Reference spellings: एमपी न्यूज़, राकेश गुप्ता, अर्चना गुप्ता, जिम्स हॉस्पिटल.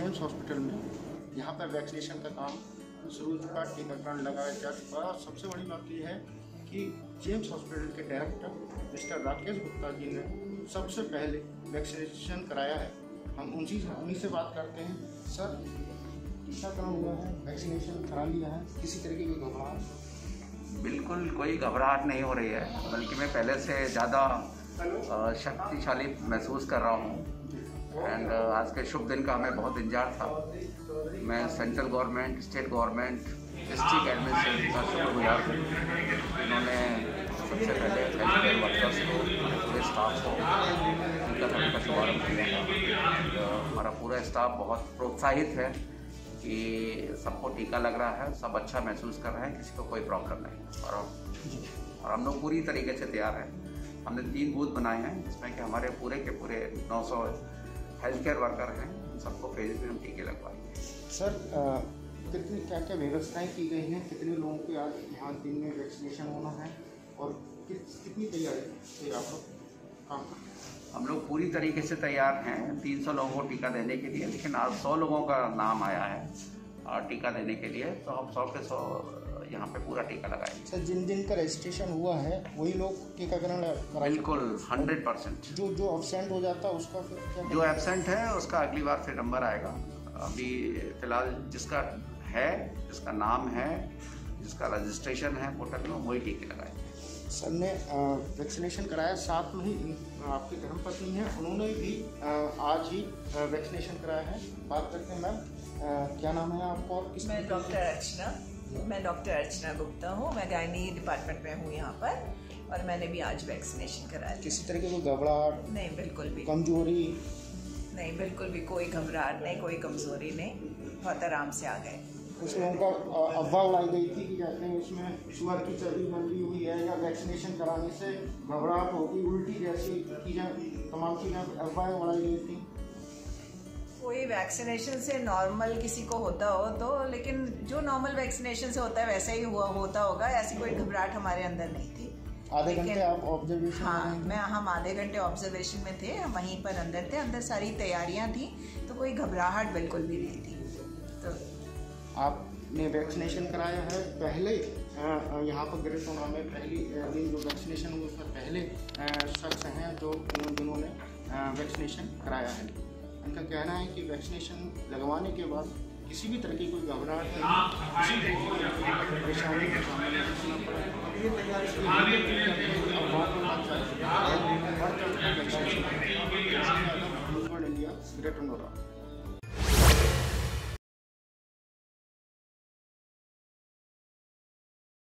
जिम्स हॉस्पिटल में यहाँ पर वैक्सीनेशन का काम शुरू हो चुका, टीकाकरण लगाया जा चुका। और सबसे बड़ी बात यह है कि जिम्स हॉस्पिटल के डायरेक्टर मिस्टर राकेश गुप्ता जी ने सबसे पहले वैक्सीनेशन कराया है। हम उन्हीं से बात करते हैं। सर, टीकाकरण हुआ है, वैक्सीनेशन करा लिया है, किसी तरीके की घबराहट? बिल्कुल कोई घबराहट नहीं हो रही है, बल्कि मैं पहले से ज़्यादा शक्तिशाली महसूस कर रहा हूँ। एंड आज के शुभ दिन का हमें बहुत इंतजार था। मैं central government, state government, district administration का शुक्रगुजार हूँ। इन्होंने सबसे पहले हेल्थ वर्कर्स को, पूरे स्टाफ को टीकाकरण का शुभारम्भ किया। हमारा पूरा स्टाफ बहुत प्रोत्साहित है कि सबको टीका लग रहा है, सब अच्छा महसूस कर रहे हैं, किसी को कोई प्रॉब्लम नहीं। और हम लोग पूरी तरीके से तैयार हैं। हमने 3 बूथ बनाए हैं जिसमें कि हमारे पूरे के पूरे 900 हेल्थ केयर वर्कर हैं, सबको फेजेस में हम टीके लगवाएंगे। सर, कितनी क्या व्यवस्थाएं की गई हैं, कितने लोगों के आज यहाँ दिन में वैक्सीनेशन होना है और कितनी तैयारी आप लोग काम कर? हम लोग पूरी तरीके से तैयार हैं 300 लोगों को टीका देने के लिए, लेकिन आज 100 लोगों का नाम आया है और टीका देने के लिए, तो हम 100 के 100 यहाँ पे पूरा टीका लगाएंगे। सर, जिन दिन का रजिस्ट्रेशन हुआ है वही लोग टीकाकरण करा? बिल्कुल 100%। जो एब्सेंट हो जाता है उसका फिर? जो एब्सेंट है उसका अगली बार फिर नंबर आएगा। अभी फिलहाल जिसका है, जिसका नाम है, जिसका रजिस्ट्रेशन है पोर्टल में, वही टीके लगाएंगे। सर ने वैक्सीनेशन कराया, साथ में ही आपकी धर्मपत्नी है, उन्होंने भी आज ही वैक्सीनेशन कराया है। बात करते हैं मैम, क्या नाम है आपको? मैं डॉक्टर अर्चना गुप्ता हूँ। मैं गायनी डिपार्टमेंट में हूँ यहाँ पर, और मैंने भी आज वैक्सीनेशन कराया। किसी तरह की कोई घबराहट नहीं, बिल्कुल भी कमजोरी नहीं, बिल्कुल भी कोई घबराहट नहीं, कोई कमजोरी नहीं, बहुत आराम से आ गए। कुछ लोगों का अफवाह उड़ाई गई थी कि कहते हैं उसमें शुगर की चर्बी बनी हुई है या वैक्सीनेशन कराने से घबराहट होगी, उल्टी जैसी चीज़ें, तमाम चीज़ें अफवाहें उड़ाई गई थी। कोई वैक्सीनेशन से नॉर्मल किसी को होता हो तो, लेकिन जो नॉर्मल वैक्सीनेशन से होता है वैसा ही हुआ होता होगा। ऐसी कोई घबराहट हमारे अंदर नहीं थी। आधे घंटे आप ऑब्जर्वेशन? हाँ, हम आधे घंटे ऑब्जर्वेशन में थे, हम वहीं पर अंदर थे, अंदर सारी तैयारियां थी, तो कोई घबराहट बिल्कुल भी नहीं थी। तो आपने वैक्सीनेशन कराया है, पहले यहाँ पर ग्रेसोना में पहली दिन जो वैक्सीनेशन हुआ उसमें पहले शख्स हैं जो जिन्होंने वैक्सीनेशन कराया है। उनका कहना है कि वैक्सीनेशन लगवाने के बाद किसी भी तरह की कोई घबराहट नहीं, किसी भी परेशानी का सामना करना पड़ा। ये तैयारी बढ़ चढ़ कर वैक्सीनेशन इंडिया ग्रेट हो रहा।